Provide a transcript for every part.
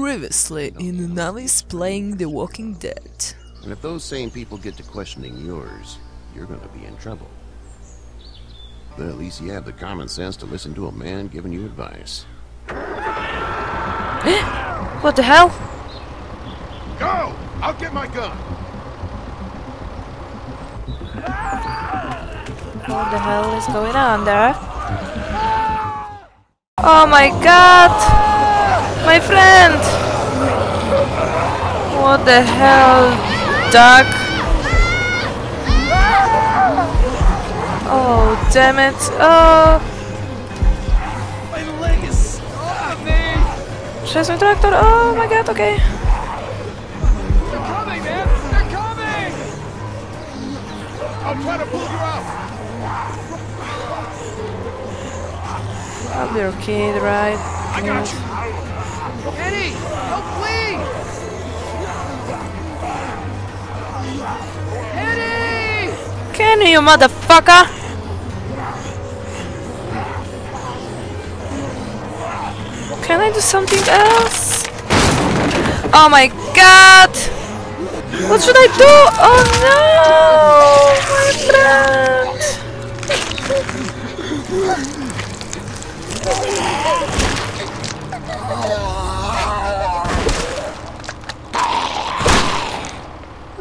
previously in the NAVIS playing The Walking Dead. And if those same people get to questioning yours, you're gonna be in trouble. But at least you have the common sense to listen to a man giving you advice. What the hell? Go! I'll get my gun! What the hell is going on there? Oh my god! My friend! What the hell, Doug? Oh, damn it! Oh! My leg is stuck in me! Chase my tractor! Oh my god, okay! I'll try to pull you out. I'll be okay, right? I got you. Kenny, help Lee! Kenny! Kenny, you motherfucker! Can I do something else? Oh my god! What should I do? Oh no! My friend!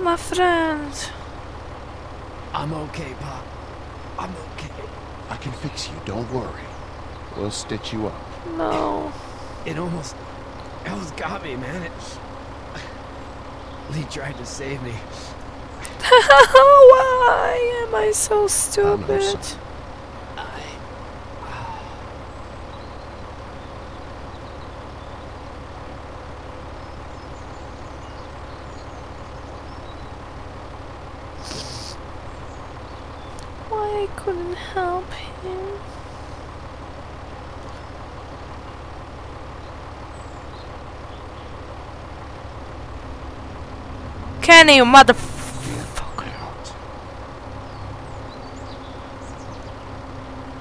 My friend! I'm okay, Pop. I'm okay. I can fix you, don't worry. We'll stitch you up. No. It almost got me, man. Lee tried to save me. Why am I so stupid? Why I couldn't help him? Kenny, you motherfucker!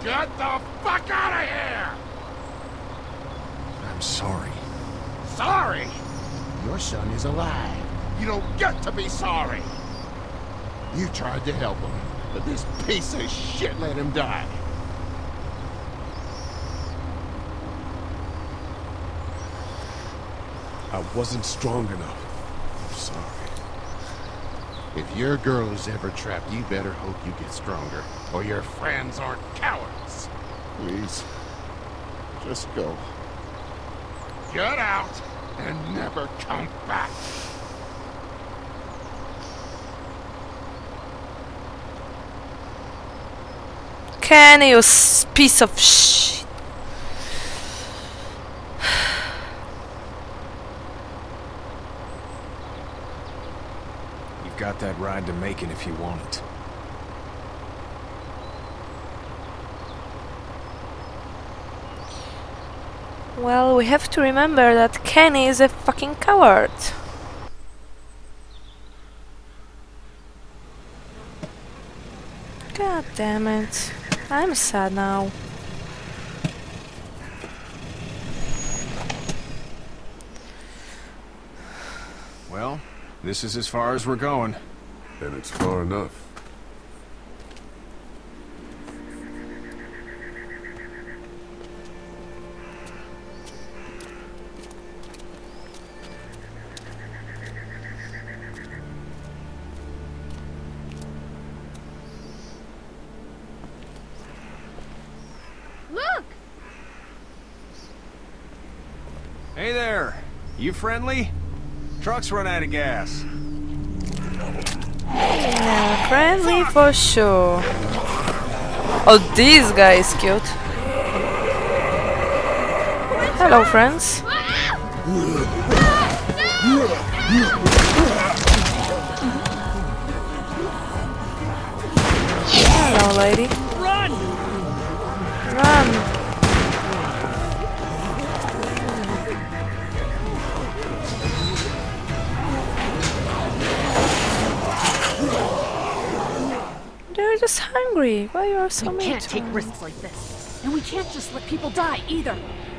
Get the fuck out of here! I'm sorry. Sorry? Your son is alive. You don't get to be sorry. You tried to help him, but this piece of shit let him die. I wasn't strong enough. I'm sorry. If your girl is ever trapped, you better hope you get stronger, or your friends aren't cowards. Please, just go. Get out and never come back. Kenny, you piece of shit. Got that ride to Macon if you want it. Well, we have to remember that Kenny is a fucking coward. God damn it. I'm sad now. Well, this is as far as we're going. Then it's far enough. Look! Hey there! You friendly? Trucks run out of gas. Yeah, friendly for sure. Oh, this guy is cute. Hello, friends. Hello, lady. Run! Run! They're just hungry. Why are so many? We can't take risks like this, and we can't just let people die either.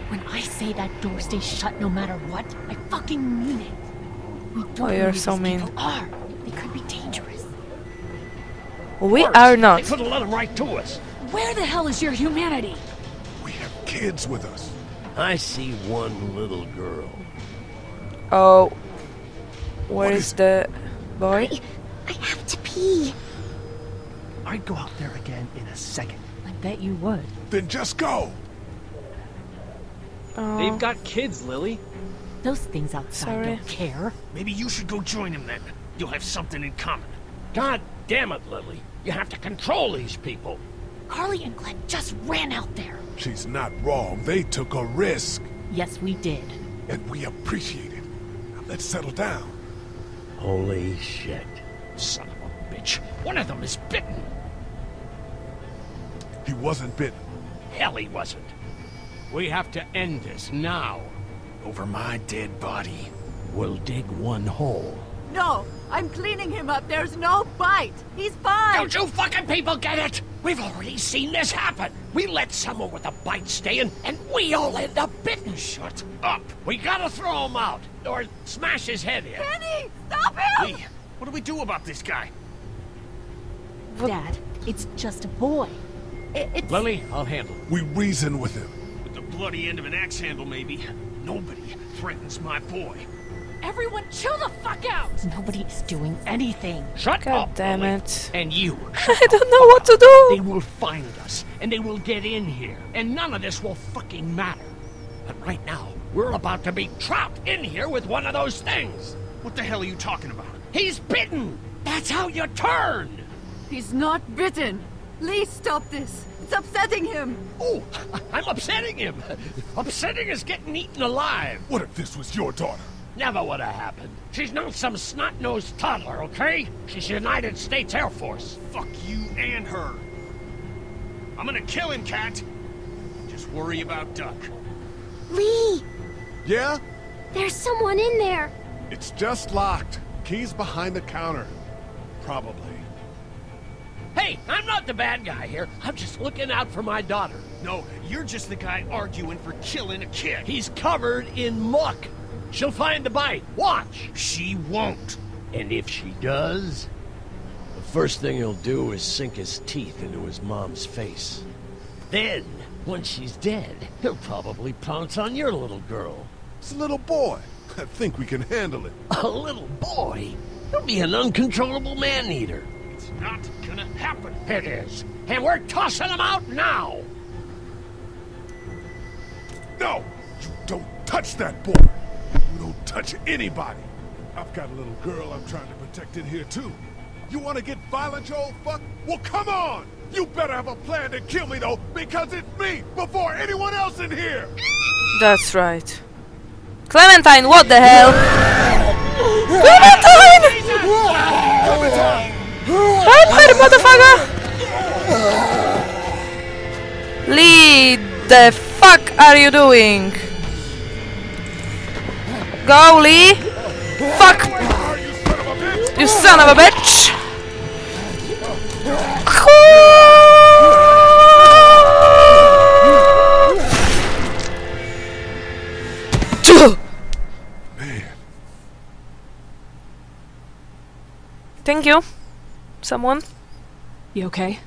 When I say that door stays shut no matter what, I fucking mean it. We don't know where these people are. They could be dangerous. We are not. They couldn't let them right to us. Where the hell is your humanity? We have kids with us. I see one little girl. Oh. Where is the boy? I have to pee. I'd go out there again in a second. I bet you would. Then just go. They've got kids, Lily. Those things outside don't care. Maybe you should go join them then. You'll have something in common. God damn it, Lily. You have to control these people. Carly and Glenn just ran out there. She's not wrong. They took a risk. Yes, we did. And we appreciate it. Now let's settle down. Holy shit. Son of a bitch. One of them is bitten. He wasn't bitten. Hell, he wasn't. We have to end this now. Over my dead body. We'll dig one hole. No, I'm cleaning him up. There's no bite. He's fine. Don't you fucking people get it? We've already seen this happen. We let someone with a bite stay in, and we all end up bitten. Shut up. We gotta throw him out or smash his head in. Kenny, stop him! Hey, what do we do about this guy? Dad, it's just a boy. It's... Lily, I'll handle it. We reason with him. With the bloody end of an axe handle, maybe. Nobody threatens my boy. Everyone, chill the fuck out! Nobody is doing anything. Shut up, damn it! And you, I don't know what to do. They will find us, and they will get in here, and none of this will fucking matter. But right now, we're about to be trapped in here with one of those things. What the hell are you talking about? He's bitten. That's how you turn. He's not bitten. Lee, stop this. It's upsetting him. Oh, I'm upsetting him. Upsetting is getting eaten alive. What if this was your daughter? Never would have happened. She's not some snot-nosed toddler, okay? She's United States Air Force. Fuck you and her. I'm gonna kill him, Kat. Just worry about Duck. Lee! Yeah? There's someone in there. It's just locked. Key's behind the counter. Probably. Hey, I'm not the bad guy here. I'm just looking out for my daughter. No, you're just the guy arguing for killing a kid. He's covered in muck. She'll find the bite. Watch. She won't. And if she does, the first thing he'll do is sink his teeth into his mom's face. Then, once she's dead, he'll probably pounce on your little girl. It's a little boy. I think we can handle it. A little boy? He'll be an uncontrollable man-eater. It's not gonna happen. It is. And we're tossing him out now. No! You don't touch that boy. You don't touch anybody. I've got a little girl I'm trying to protect in here, too. You want to get violent, you old fuck? Well, come on! You better have a plan to kill me, though, because it's me before anyone else in here! That's right. Clementine, what the hell? Clementine! Clementine! I'm here, motherfucker! Lee, the fuck are you doing? Go, Lee! Fuck! You son of a bitch! Man. Thank you. Someone? You okay?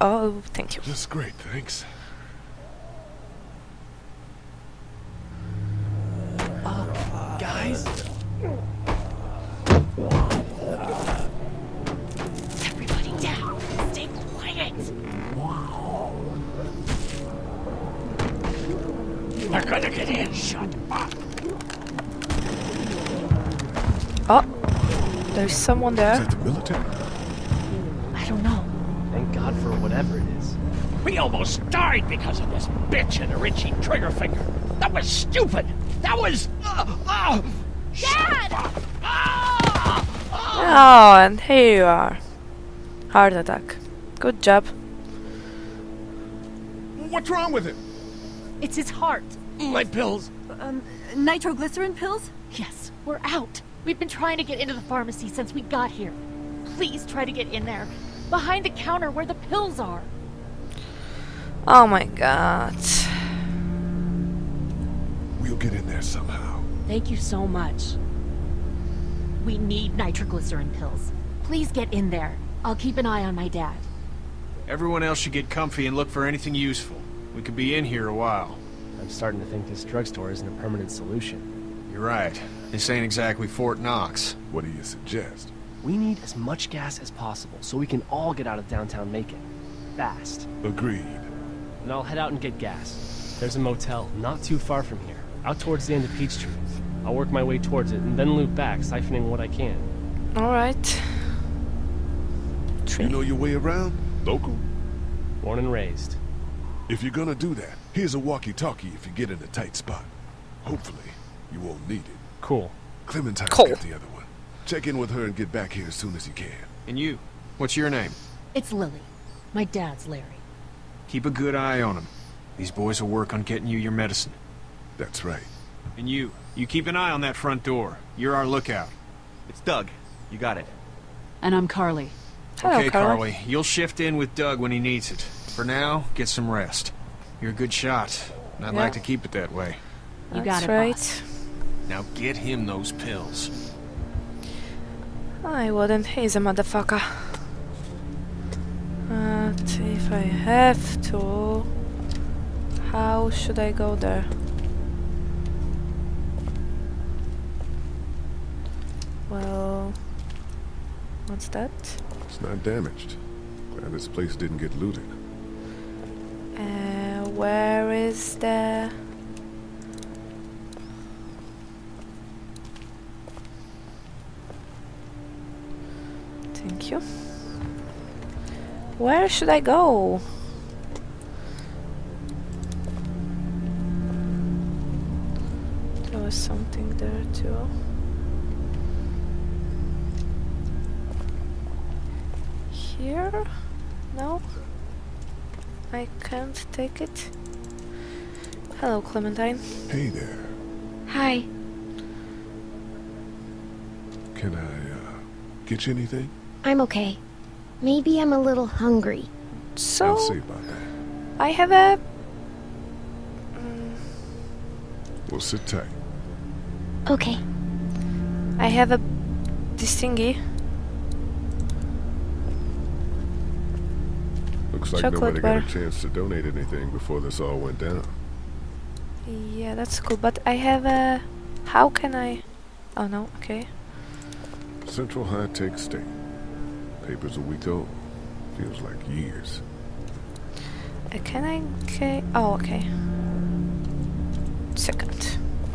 Oh, thank you. That's great, thanks. Guys, everybody down. Stay quiet. We're gonna get in. Shut up. Oh, there's someone there. Is that the military? I don't know. Thank God for whatever it is. We almost died because of this bitch and a Richie trigger finger. That was stupid. That was. Dad! Oh, and here you are. Heart attack. Good job. What's wrong with it? It's his heart. My pills. Nitroglycerin pills? Yes, we're out. We've been trying to get into the pharmacy since we got here. Please try to get in there. Behind the counter where the pills are. Oh my God. get in there somehow. Thank you so much. We need nitroglycerin pills. Please get in there. I'll keep an eye on my dad. Everyone else should get comfy and look for anything useful. We could be in here a while. I'm starting to think this drugstore isn't a permanent solution. You're right. This ain't exactly Fort Knox. What do you suggest? We need as much gas as possible so we can all get out of downtown Macon. Fast. Agreed. And I'll head out and get gas. There's a motel not too far from here, out towards the end of Peachtree. I'll work my way towards it and then loop back, siphoning what I can. All right. You know your way around? Local? Born and raised. If you're gonna do that, here's a walkie-talkie if you get in a tight spot. Hopefully, you won't need it. Cool. Clementine got the other one. Check in with her and get back here as soon as you can. And you? What's your name? It's Lily. My dad's Larry. Keep a good eye on him. These boys will work on getting you your medicine. That's right. And you? You keep an eye on that front door. You're our lookout. It's Doug. You got it. And I'm Carly. Hello, okay, Carly. You'll shift in with Doug when he needs it. For now, get some rest. You're a good shot, and I'd like to keep it that way. You got it, right. Now get him those pills. I wouldn't. He's a motherfucker. But if I have to... How should I go there? Well... What's that? It's not damaged. Glad this place didn't get looted. Where is the... Thank you. Where should I go? There was something there too. Here? No? I can't take it. Hello, Clementine. Hey there. Hi. Can I, get you anything? I'm okay. Maybe I'm a little hungry. So... I'll see about that. I have a... We'll sit tight. Okay. I have a... this thingy. Looks like nobody got a chance to donate anything before this all went down. Yeah, that's cool, but I have a... How can I... Oh no, okay. Central High-Tech State. Paper's a week old. Feels like years. Can I... Okay. Oh, okay. Second.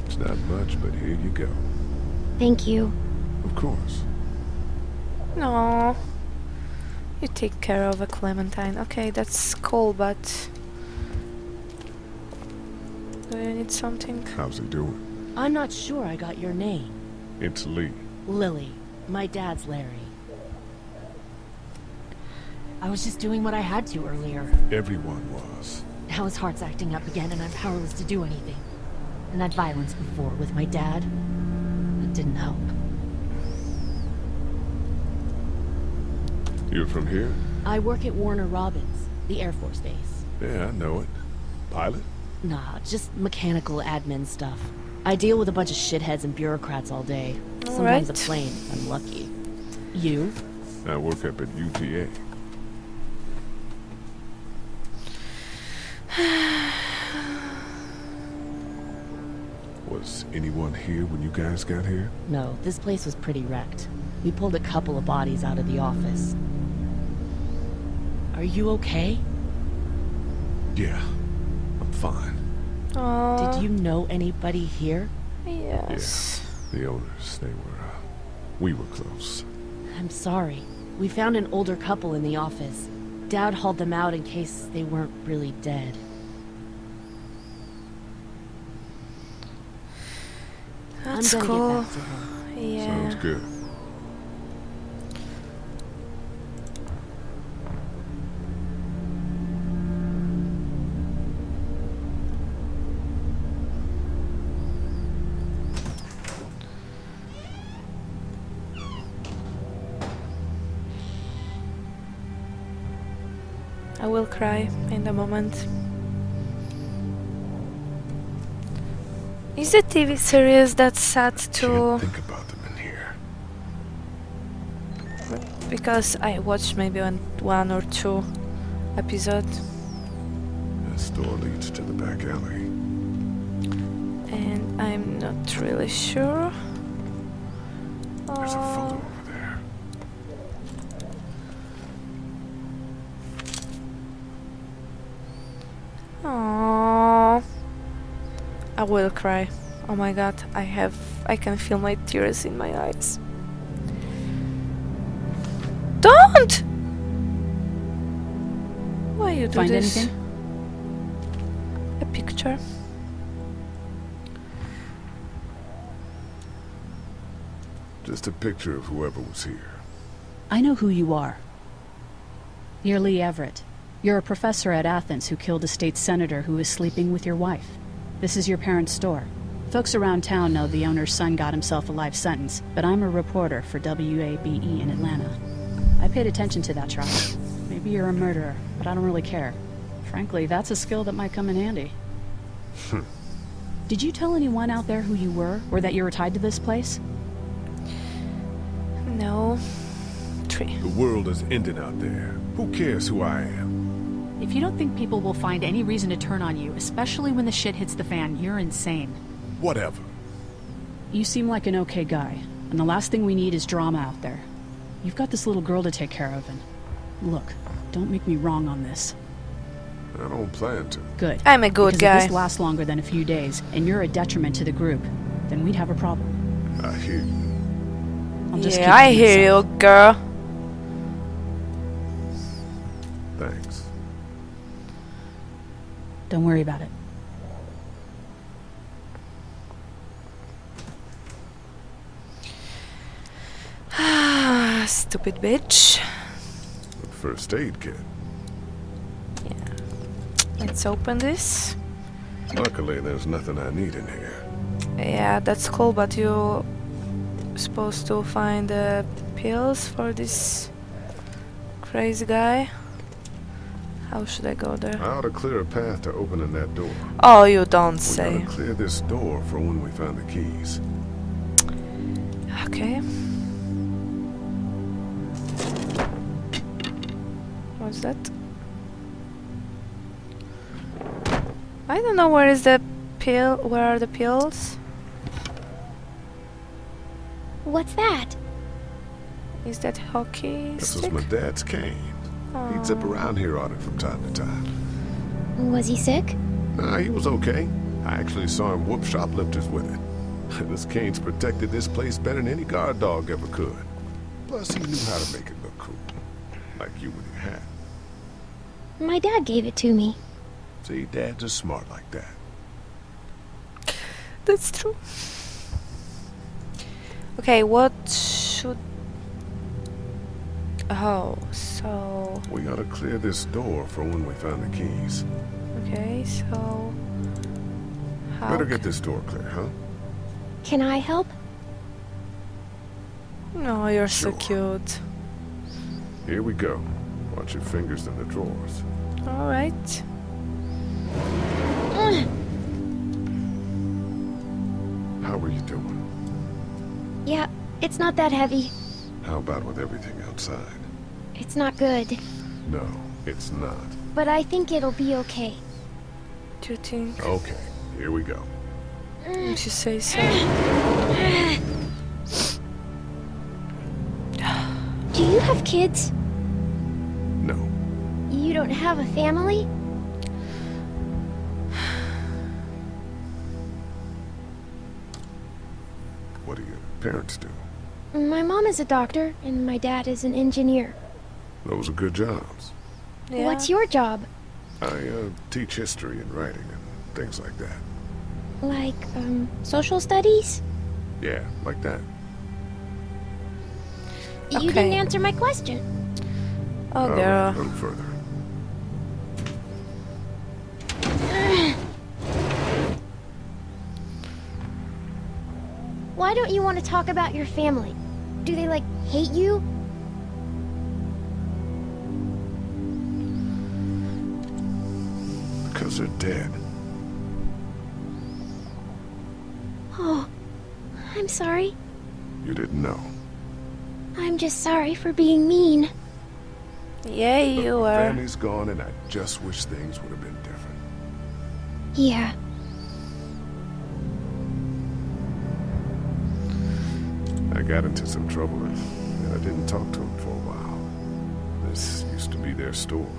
It's not much, but here you go. Thank you. Of course. No. You take care of a Clementine. Okay, that's cool, but... Do you need something? How's he doing? I'm not sure I got your name. It's Lee. Lily. My dad's Larry. I was just doing what I had to earlier. Everyone was. Now his heart's acting up again and I'm powerless to do anything. And that violence before with my dad, it didn't help. You're from here? I work at Warner Robins, the Air Force Base. Yeah, I know it. Pilot? Nah, just mechanical admin stuff. I deal with a bunch of shitheads and bureaucrats all day. All sometimes a plane, I'm lucky. You? I work up at UTA. Was anyone here when you guys got here? No, this place was pretty wrecked. We pulled a couple of bodies out of the office. Are you okay? Yeah, I'm fine. Aww. Did you know anybody here? Yes. Yeah, the owners, they were, we were close. I'm sorry. We found an older couple in the office. Dad hauled them out in case they weren't really dead. That's cool. Get back to her. Yeah. Sounds good. I will cry in the moment. Is a TV series that's sad to... think about them in here. Because I watched maybe one or two episodes. This door leads to the back alley. And I'm not really sure. There's a photo over there. Aww. I will cry. Oh my god, I can feel my tears in my eyes. Don't! Why you do Find this? Anything? A picture. Just a picture of whoever was here. I know who you are. You're Lee Everett. You're a professor at Athens who killed a state senator who was sleeping with your wife. This is your parents' store. Folks around town know the owner's son got himself a life sentence, but I'm a reporter for WABE in Atlanta. I paid attention to that trial. Maybe you're a murderer, but I don't really care. Frankly, that's a skill that might come in handy. Did you tell anyone out there who you were, or that you were tied to this place? No. Tree. The world has ended out there. Who cares who I am? If you don't think people will find any reason to turn on you, especially when the shit hits the fan, you're insane. Whatever. You seem like an okay guy, and the last thing we need is drama out there. You've got this little girl to take care of, and... Look, don't make me wrong on this. I don't plan to. Good. I'm a good guy. If this lasts longer than a few days, and you're a detriment to the group, then we'd have a problem. I hear you. Yeah, I hear you, girl. Thanks. Don't worry about it. Stupid bitch. First aid kit. Yeah. Let's open this. Luckily, there's nothing I need in here. Yeah, that's cool, but you... supposed to find the pills for this crazy guy. How should I go there? I ought to clear a path to opening that door. Oh, you don't say. We gotta clear this door for when we find the keys. Okay. What's that? I don't know where is the pill. Where are the pills? What's that? Is that hockey stick? This was my dad's cane. Aww. He'd zip around here on it from time to time. Was he sick? Nah, he was okay. I actually saw him whoop shoplifters with it. This cane's protected this place better than any guard dog ever could. Plus, he knew how to make it look cool. Like you with your hat. My dad gave it to me. See, dads are smart like that. That's true. Okay, what should... Oh, so... We gotta clear this door for when we find the keys. Okay, so... How better get this door clear, huh? Can I help? No, you're sure. So cute. Here we go. Watch your fingers in the drawers. Alright. How are you doing? Yeah, it's not that heavy. How about with everything outside? It's not good. No, it's not. But I think it'll be okay. Do you think? Okay, here we go. She says so. Do you have kids? No. You don't have a family? What do you... parents do? My mom is a doctor and my dad is an engineer. Those are good jobs. Yeah. What's your job? I teach history and writing and things like that. Like social studies? Yeah, like that. You didn't answer my question. Oh, girl. A little further. Why don't you want to talk about your family? Do they, like, hate you? Because they're dead. I'm sorry. You didn't know. I'm just sorry for being mean. Yeah, you were. Family's gone, and I just wish things would have been different. Yeah. I got into some trouble, and I didn't talk to him for a while. This used to be their store.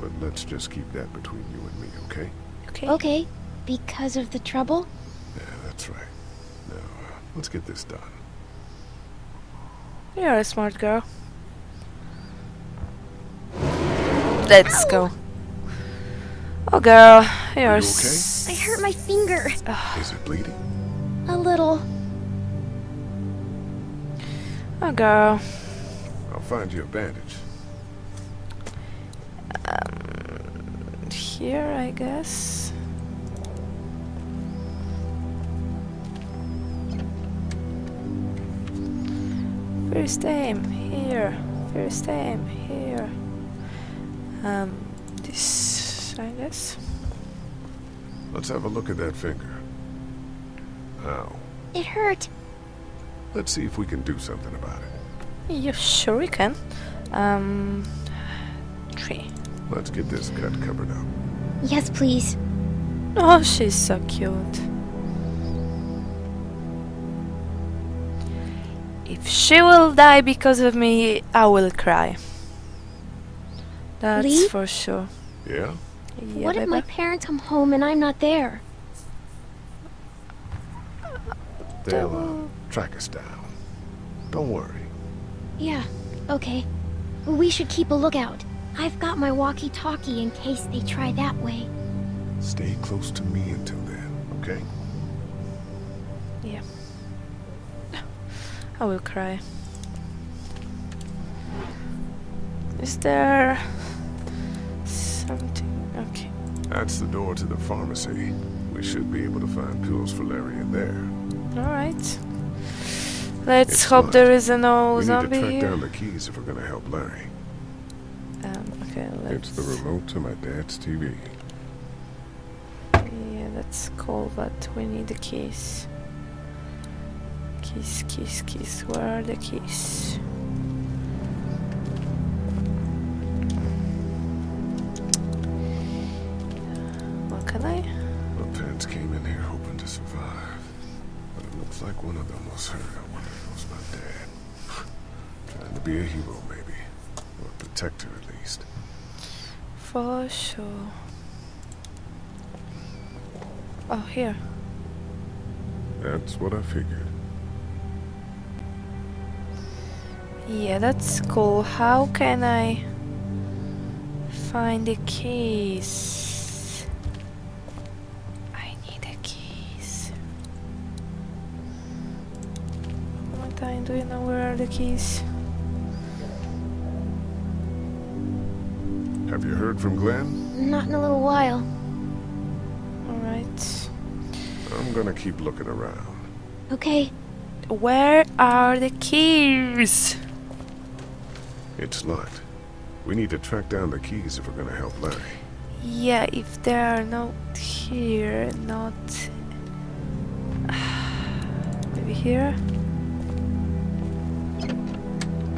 But let's just keep that between you and me, okay? Okay. Okay. Because of the trouble? Yeah, that's right. Now, let's get this done. You're a smart girl. Let's go. Oh, girl. You're okay? I hurt my finger. Is it bleeding? A little. Oh, girl. I'll find you a bandage. Here, I guess. First time here. First time here. This, I guess. Let's have a look at that finger. Ow. It hurt. Let's see if we can do something about it. Yeah, sure we can. 3. Let's get this cut covered up. Yes, please. Oh, she's so cute. If she will die because of me, I will cry. That's Lee? For sure. Yeah? What if my parents come home and I'm not there? They'll track us down. Don't worry. Yeah, okay. We should keep a lookout. I've got my walkie-talkie in case they try that way. Stay close to me until then, okay? Yeah. I will cry. Is there something? Okay. That's the door to the pharmacy. We should be able to find pills for Larry in there. All right. Let's hope there is no zombie here. We need to track down the keys if we're going to help Larry. Okay, it's the remote to my dad's TV. Yeah, that's cool, but we need the keys. Keys, keys, keys. Where are the keys? What can I? My parents came in here hoping to survive, but it looks like one of them was hurt. I wonder if it was my dad. Trying to be a hero, maybe, or a protector at least. For sure. Oh, here. That's what I figured. Yeah, that's cool. How can I find the keys? I need the keys. Clementine, do you know where are the keys? Have you heard from Glenn? Not in a little while. Alright. I'm gonna keep looking around. Okay. Where are the keys? It's locked. We need to track down the keys if we're gonna help Larry. Yeah, if they are not here, not... maybe here?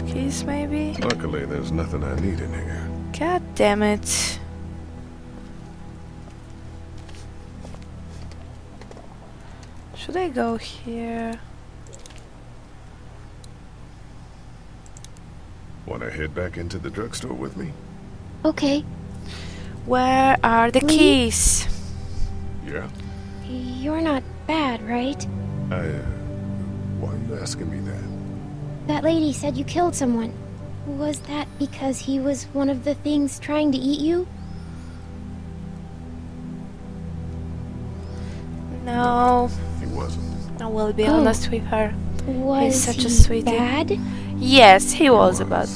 Keys, maybe? Luckily, there's nothing I need in here. God damn it. Should I go here? Wanna head back into the drugstore with me? Okay. Where are the keys? Yeah? You're not bad, right? Why are you asking me that? That lady said you killed someone. Was that because he was one of the things trying to eat you? No. He wasn't. I will be honest with her. Was He's such he a sweetie. Bad? Yes, he was bad.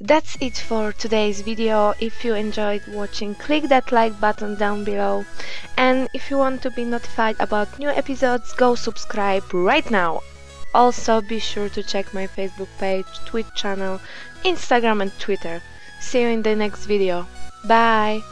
That's it for today's video. If you enjoyed watching, click that like button down below. And if you want to be notified about new episodes, go subscribe right now. Also, be sure to check my Facebook page, Twitch channel, Instagram and Twitter. See you in the next video. Bye!